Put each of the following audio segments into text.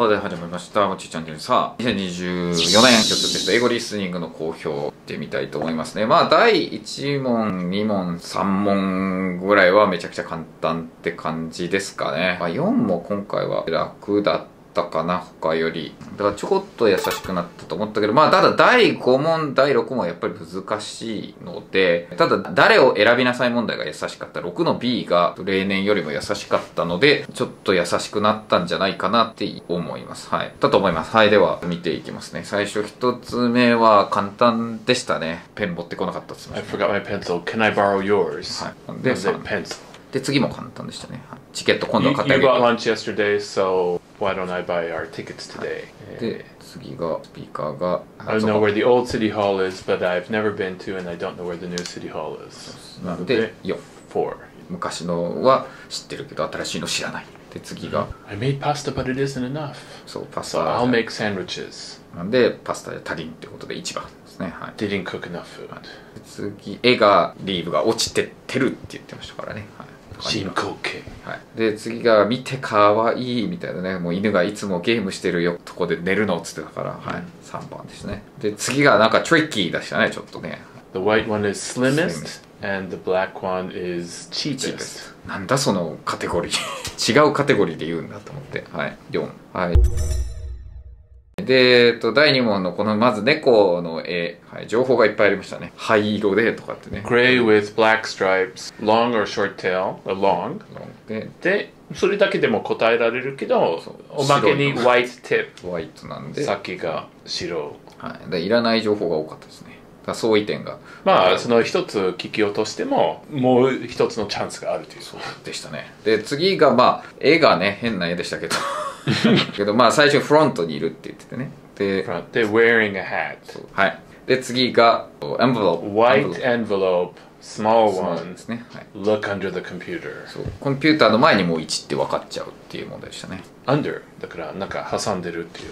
おはようございました。おちいちゃんけんさあ、2024年、今日ちょっと英語リスニングの講評をしてみたいと思いますね。まあ、第1問、2問、3問ぐらいはめちゃくちゃ簡単って感じですかね。まあ、4も今回は楽だったかな、他より。だからちょこっと優しくなったと思ったけど、まあ、ただ第5問、第6問はやっぱり難しいので、ただ誰を選びなさい問題が優しかった。6の B が例年よりも優しかったので、ちょっと優しくなったんじゃないかなって思います。はい。だと思います。はい。では、見ていきますね。最初一つ目は簡単でしたね。ペン持ってこなかったですね。I forgot my pencil. Can I borrow yours? はい。で、で、次も簡単でしたね。はい、チケット今度は買ってあげる。You bought lunch yesterday, so why don't I buy our tickets today? で、次がスピーカーが。I don't know where the old city hall is, but I've never been to, and I don't know where the new city hall is. なので、4。4。昔のは知ってるけど、新しいの知らない。で、次が。I made pasta, but it isn't enough. そう、パスタ。So I'll make sandwiches. なんで、パスタで足りんってことで1番。はい、Didn't cook enough food. 次、絵がリーブが落ちてってるって言ってましたからね。はい、進行形、はい、で次が見てかわいいみたいなね、もう犬がいつもゲームしてるよとこで寝るのっつってたから、はい、3番ですね。で次がなんかトリッキーでしたね、ちょっとね。 The white one is slimmest and the black one is cheapest。 なんだそのカテゴリー違うカテゴリーで言うんだと思って、はい4。はいで、第2問のこのまず猫の絵、はい、情報がいっぱいありましたね。灰色でとかってね。Gray with black stripes, long or short tail, long。で、それだけでも答えられるけど、おまけに white tip。white なんで。先が白。はい。で、いらない情報が多かったですね。相違点がまあその一つ聞き落としてももう一つのチャンスがあるというそうでしたね。で次がまあ絵がね変な絵でしたけどけどまあ最初フロントにいるって言っててね。で「wearing a hat」はい。で次が「envelope」「white envelope」「small one」ですね。「look under the computer」そうコンピューターの前にもう1って分かっちゃうっていう問題でしたね。「under」だからなんか挟んでるってい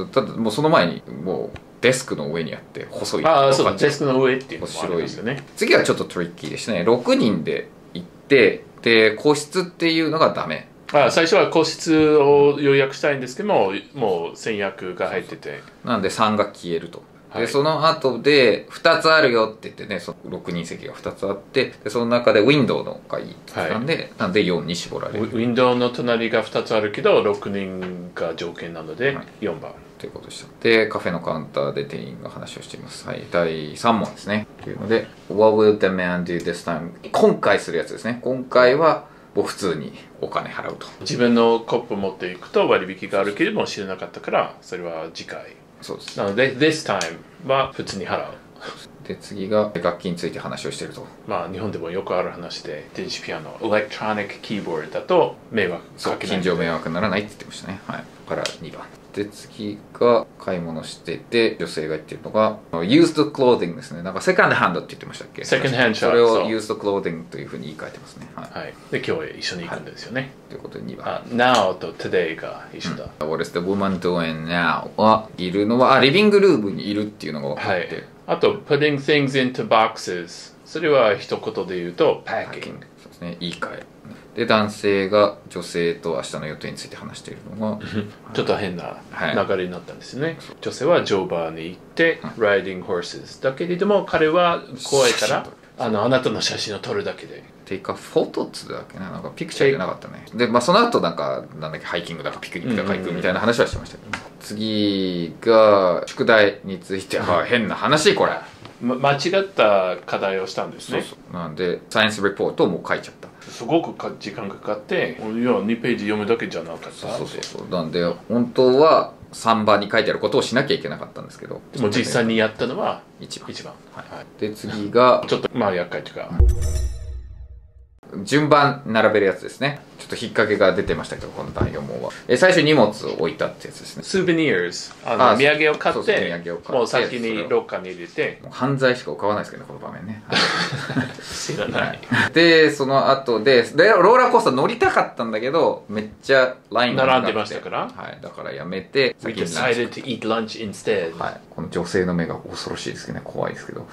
う。ただもうその前にもうデスクの上にあって細い。ああそうだ、デスクの上っていうのもありますよね。次はちょっとトリッキーでしたね。6人で行ってで個室っていうのがダメ。ああ最初は個室を予約したいんですけどももう先約が入っててなんで3が消えると。でその後で2つあるよって言ってね、その6人席が2つあってでその中でウィンドウのがいいって言ったんで、はい、なんで4に絞られる。ウィンドウの隣が2つあるけど6人が条件なので4番、はい、ということでした。でカフェのカウンターで店員が話をしています。はい。第3問ですね。というので「What will the man do this time?」今回するやつですね。今回はもう普通にお金払うと。自分のコップ持っていくと割引があるけれども知らなかったからそれは次回。そうです。なので、this time は普通に払う。で、次が楽器について話をしていると。まあ、日本でもよくある話で、電子ピアノ、electronic keyboard だと迷惑かけない。近所迷惑にならないって言ってましたね。はい。から2番。で、次が買い物してて、女性が言ってるのが、used clothing ですね。なんかセカンドハンドって言ってましたっけ？ second hand shop。それを used clothing というふうに言い換えてますね。はい。はい、で、今日一緒に行くんですよね。はい、ということで2番。now と today が一緒だ。うん、What is the woman doing now? はいるのは、リビングルームにいるっていうのが分かって。はい、あと、putting things into boxes。それは一言で言うと、packing。そうですね。言い換え。で男性が女性と明日の予定について話しているのがちょっと変な流れになったんですよね、はい、女性は乗馬に行って、うん、riding horses だけれども彼は怖いからあなたの写真を撮るだけでっていうかフォトっつうだけな、なんかピクチャーじゃなかったね。でまあその後なんかなんだっけハイキングだかピクニックだか行くみたいな話はしてましたけど、次が宿題については変な話これ間違った課題をしたんですね。そうそうなんでサイエンスレポートをもう書いちゃった。すごく時間かかっていや2ページ読むだけじゃなかった。そうそうそうなんで本当は3番に書いてあることをしなきゃいけなかったんですけどでも実際にやったのは1番、はい、で次がちょっとまあ厄介というか順番並べるやつですね。ちょっと引っ掛けが出てましたけどこの第4問は最初荷物を置いたってやつですね。スーベニアス土産を買ってもう先にロッカーに入れて犯罪しか浮かばないですけどねこの場面ね。知らないでその後でローラーコースター乗りたかったんだけどめっちゃラインが並んでましたからはいだからやめて先にdecided to eat lunch instead。はいこの女性の目が恐ろしいですけどね怖いですけどはい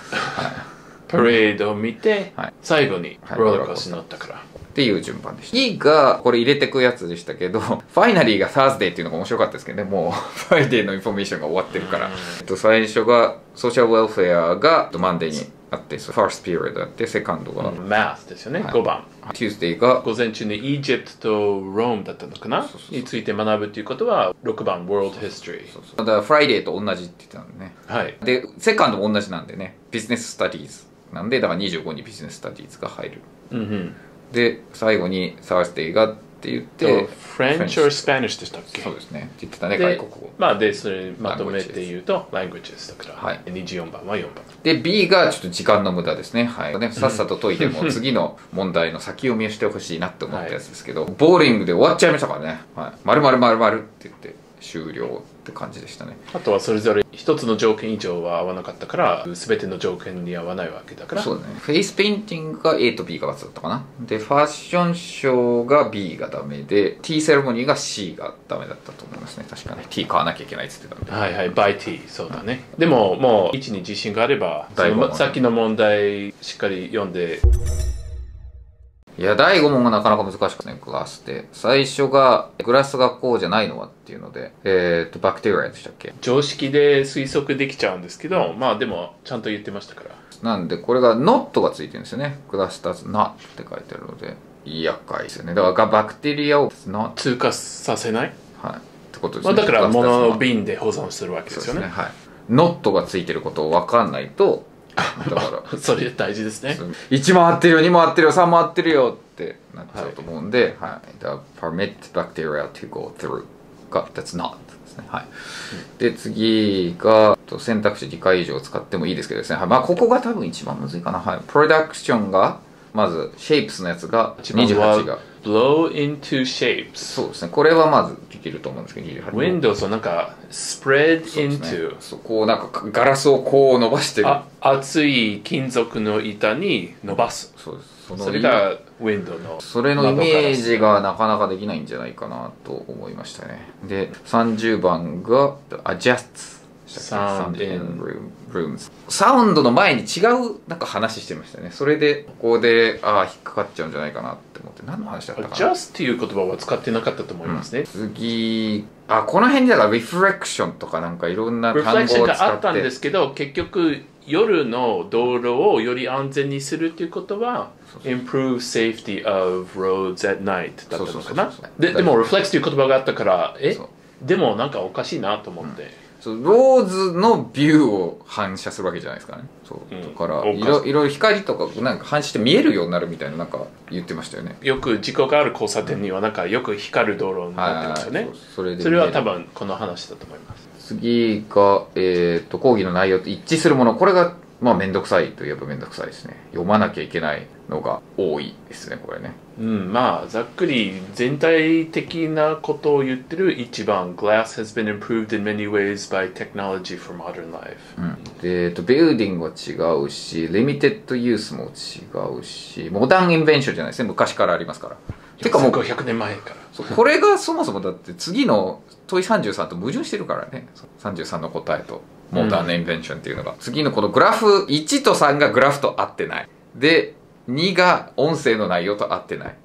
パレードを見て、最後にローラーコースターに乗ったから。っていう順番でした。E がこれ入れてくやつでしたけど、ファイナリーがサーズデーっていうのが面白かったですけどね、もうフライデーのインフォメーションが終わってるから。最初がソーシャルウェルフェアがマンデーにあって、ファーストピリオドあって、セカンドがマスですよね、はい、5番。チューズデーが午前中のイージプトとロームだったのかなについて学ぶということは6番、World History。ただ、フライデーと同じって言ってたんでね。はい。で、セカンドも同じなんでね、ビジネススタディーズ。なんで、だから25にビジネススタディーズが入る。うんうん、で、最後にサーズデーがって言って、フレンチ or Spanish でしたっけ？そうですね。って言ってたね、外国語。まあ、で、それまとめて言うと、languages だから、はい、24番は4番。で、B がちょっと時間の無駄ですね。はい。ね、さっさと解いても、次の問題の先読みをしてほしいなって思ったやつですけど、はい、ボーリングで終わっちゃいましたからね。はい。〇〇〇〇って言って、終了って感じでしたね。あとはそれぞれ一つの条件以上は合わなかったから、全ての条件に合わないわけだから。そうだね。フェイスペインティングが A と B が×だったかな。で、ファッションショーが B がダメで、T セレモニーが C がダメだったと思いますね。確かね。T 買わなきゃいけないって言ってた。はいはい、by T。そうだね。でも、もう位置に自信があれば、さっきの問題しっかり読んで。いや、第5問がなかなか難しくて、グラスで。最初が、グラスがこうじゃないのはっていうので、バクテリアでしたっけ？常識で推測できちゃうんですけど、まあでも、ちゃんと言ってましたから。なんで、これが not がついてるんですよね。グラス does not って書いてあるので、厄介ですよね。だから、バクテリアを not 通過させない？はい。ってことですね。まあだから、物の瓶で保存するわけですよね。そうですね。はい。not がついてることを分かんないと、だからそれ大事ですね。1回ってるよ、2回ってるよ、3回ってるよってなっちゃうと思うんで、はい。はい、permit bacteria to go through が that's not ですね。はい。で、次が選択肢2回以上使ってもいいですけどですね。はい、まあここが多分一番むずいかな。はい。プロダクションがまず shapes のやつが28が。blow into shapes。そうですね。これはまずできると思うんですけど、28。Windows をなんか spread into。そう、こうなんかガラスをこう伸ばしてる。熱い金属の板に伸ばす。そうです。それが Windows の。それのイメージがなかなかできないんじゃないかなと思いましたね。で、30番が adjust。Sound in rooms。サウンドの前に違うなんか話してましたね。それでここで引っかかっちゃうんじゃないかなって思って、何の話だったかな。Just っていう言葉は使ってなかったと思いますね。うん、次、この辺でだから reflection とかなんかいろんな単語を使って。reflection があったんですけど、結局夜の道路をより安全にするということは improve safety of roads at night だったのかな。でも reflex という言葉があったから、でもなんかおかしいなと思って。うん、ローズのビューを反射するわけじゃないですかね。そう。だから、いろいろ光とか、なんか反射して見えるようになるみたいな、なんか言ってましたよね。よく事故がある交差点には、なんかよく光る道路になってますよね。それは多分、この話だと思います。次が、講義の内容と一致するもの。これが、まあ、めんどくさいといえばめんどくさいですね。読まなきゃいけないのが多いですね、これね。うん、まあ、ざっくり全体的なことを言ってる1番。Glass has been improved in many ways by technology for modern life。うん。で、ビルディングは違うし、リミテッドユースも違うし、モダンインベンションじゃないですね。昔からありますから。てかもう100年前から。これがそもそもだって次の問い33と矛盾してるからね。33の答えと。モダンインベンションっていうのが。次のこのグラフ、1と3がグラフと合ってない。で、2が音声の内容と合ってない。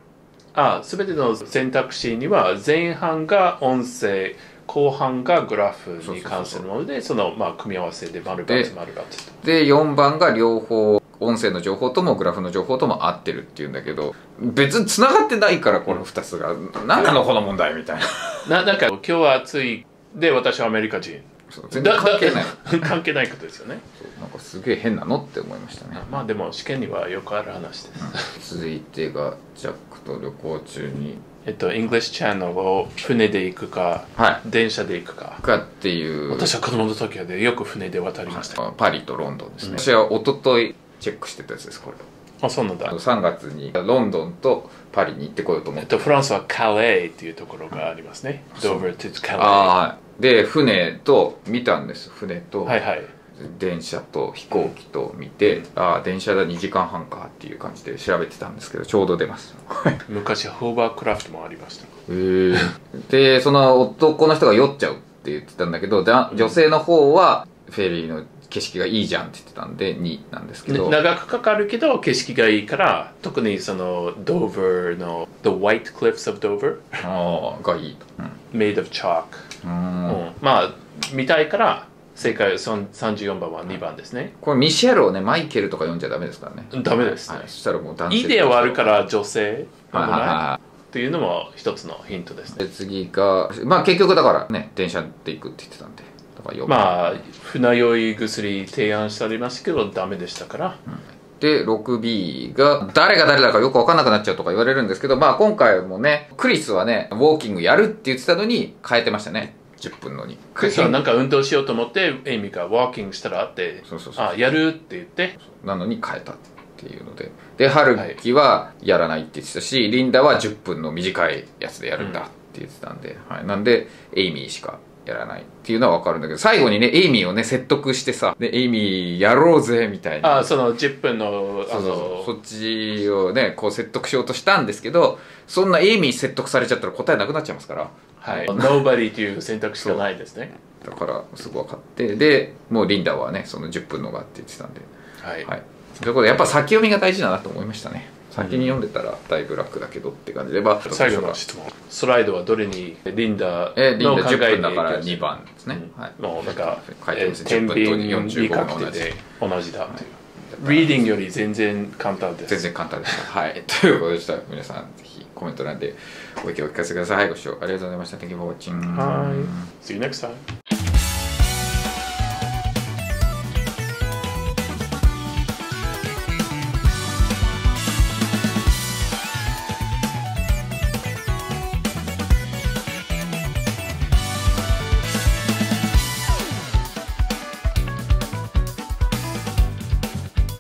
すべての選択肢には前半が音声、後半がグラフに関するもので、その、まあ、組み合わせで丸×丸×と。で、4番が両方、音声の情報ともグラフの情報とも合ってるっていうんだけど、別に繋がってないから、この2つが。何なのこの問題みたいな。なんか、今日は暑い。で、私はアメリカ人。全然関係ない関係ないことですよね。なんかすげえ変なのって思いましたね。まあでも試験にはよくある話です、うん、続いてがジャックと旅行中にイングリッシュチャンネルを船で行くか、はい、電車で行くかっていう。私は子供の時はでよく船で渡りました、はい、パリとロンドンですね、うん、私は一昨日チェックしてたやつです、これ。そうなんだ。3月にロンドンとパリに行ってこようと思って。フランスはカレーっていうところがありますね。ドーバーとカレー。はい、で船と見たんです。船と、はいはい、電車と飛行機と見て、電車だ2時間半かっていう感じで調べてたんですけど、ちょうど出ます。昔ホーバークラフトもありました。でその男の人が酔っちゃうって言ってたんだけど、女性の方はフェリーの景色がいいじゃんって言ってたんで2なんですけど、長くかかるけど景色がいいから、特にそのドーヴァの The White Cliffs of Dover がいいと、うん、Made of Chalk、うん、まあ見たいから、正解34番は2番ですね。これミシェルをね、マイケルとか読んじゃダメですからね。ダメですね、はい、そしたらもう男性、いいで終わるから女性っていうのも一つのヒントですね。次がまあ結局だからね、電車で行くって言ってたんで、まあ船酔い薬提案してありましたけどダメでしたから、うん、で 6B が誰が誰だかよく分かんなくなっちゃうとか言われるんですけど、まあ今回もね、クリスはねウォーキングやるって言ってたのに変えてましたね、10分のに。クリスはなんか運動しようと思って、エイミーがウォーキングしたらあって、あ、やるって言ってなのに変えたっていうので、でハルキはやらないって言ってたし、はい、リンダは10分の短いやつでやるんだって言ってたんで、うん、はい、なんでエイミーしかやらないっていうのは分かるんだけど、最後にねエイミーをね説得してさ、でエイミーやろうぜみたいな、あ、その10分のそっちをねこう説得しようとしたんですけど、そんなエイミー説得されちゃったら答えなくなっちゃいますから、はいNobody という選択肢がないですね。だからすぐ分かって、でもうリンダはねその10分のがって言ってたんで、はい、はい、ということでやっぱ先読みが大事だなと思いましたね。先に読んでたらだいぶ楽だけどって感じで、まあ、最後の質問、スライドはどれにリンダの考えに10分だから2番ですね、うん、はい、もうなんか10分と45分で同じだという、はい、リーディングより全然簡単です。全然簡単でしたはいということでした。皆さんぜひコメント欄でご意見をお聞かせください。ご視聴ありがとうございました。 Thank you for watching. See you next time.